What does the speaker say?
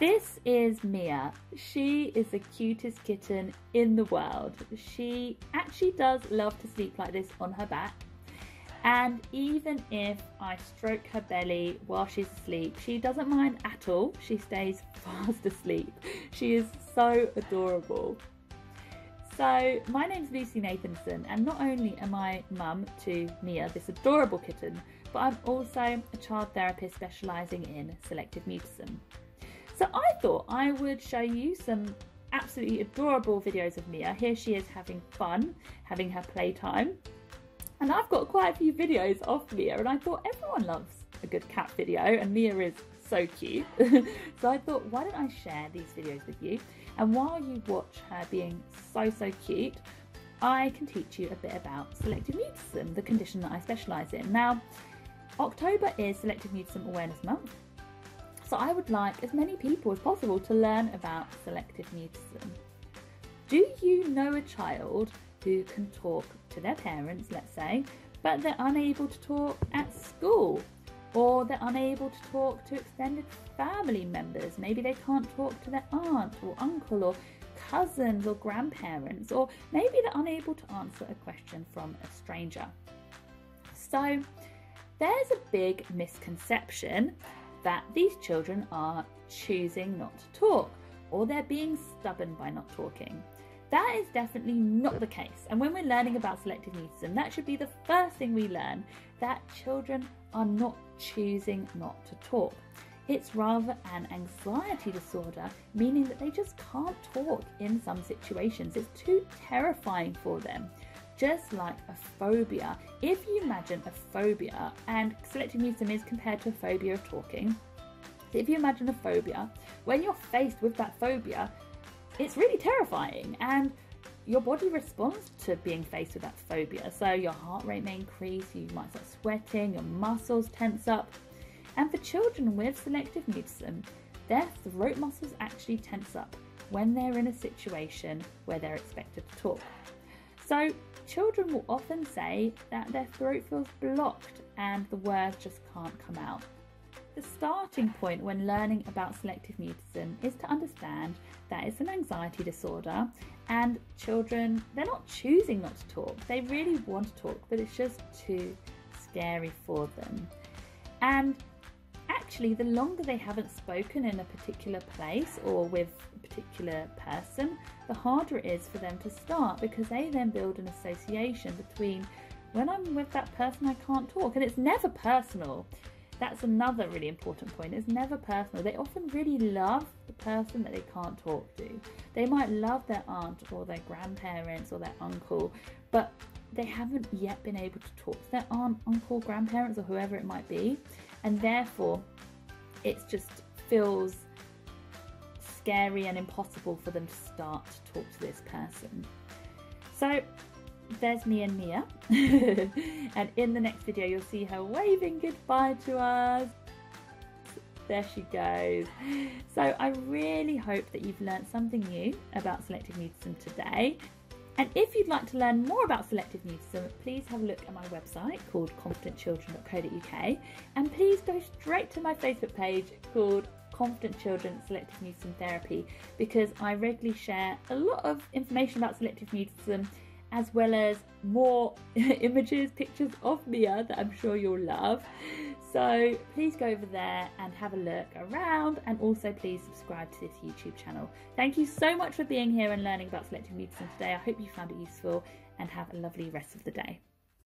This is Mia. She is the cutest kitten in the world. She actually does love to sleep like this on her back. And even if I stroke her belly while she's asleep, she doesn't mind at all. She stays fast asleep. She is so adorable. So my name's Lucy Nathanson, and not only am I mum to Mia, this adorable kitten, but I'm also a child therapist specialising in selective mutism. So I thought I would show you some absolutely adorable videos of Mia. Here she is having fun, having her playtime. And I've got quite a few videos of Mia, and I thought everyone loves a good cat video, and Mia is so cute. So I thought, why don't I share these videos with you? And while you watch her being so cute, I can teach you a bit about selective mutism, the condition that I specialise in. Now, October is Selective Mutism Awareness Month, so I would like as many people as possible to learn about selective mutism. Do you know a child who can talk to their parents, let's say, but they're unable to talk at school? Or they're unable to talk to extended family members. Maybe they can't talk to their aunt or uncle or cousins or grandparents, or maybe they're unable to answer a question from a stranger. So there's a big misconception that these children are choosing not to talk, or they're being stubborn by not talking. That is definitely not the case. And when we're learning about selective mutism, that should be the first thing we learn, that children are not choosing not to talk. It's rather an anxiety disorder, meaning that they just can't talk in some situations. It's too terrifying for them. Just like a phobia. If you imagine a phobia, and selective mutism is compared to a phobia of talking. If you imagine a phobia, when you're faced with that phobia, it's really terrifying, and your body responds to being faced with that phobia. So your heart rate may increase, you might start sweating, your muscles tense up. And for children with selective mutism, their throat muscles actually tense up when they're in a situation where they're expected to talk. So children will often say that their throat feels blocked and the words just can't come out. The starting point when learning about selective mutism is to understand that it's an anxiety disorder, and children, they're not choosing not to talk. They really want to talk, but it's just too scary for them. And actually, the longer they haven't spoken in a particular place or with a particular person, the harder it is for them to start, because they then build an association between, when I'm with that person, I can't talk. And it's never personal. That's another really important point. It's never personal. They often really love the person that they can't talk to. They might love their aunt or their grandparents or their uncle, but they haven't yet been able to talk to their aunt, uncle, grandparents, or whoever it might be. And therefore, it just feels scary and impossible for them to start to talk to this person. So there's me and Mia, and in the next video you'll see her waving goodbye to us. There she goes. So I really hope that you've learned something new about selective mutism today. And if you'd like to learn more about selective mutism, please have a look at my website called confidentchildren.co.uk, and please go straight to my Facebook page called Confident Children Selective Mutism Therapy, because I regularly share a lot of information about selective mutism, as well as more images, pictures of Mia that I'm sure you'll love. So please go over there and have a look around, and also please subscribe to this YouTube channel. Thank you so much for being here and learning about selective mutism today. I hope you found it useful, and have a lovely rest of the day.